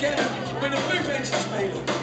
together when the movement is made.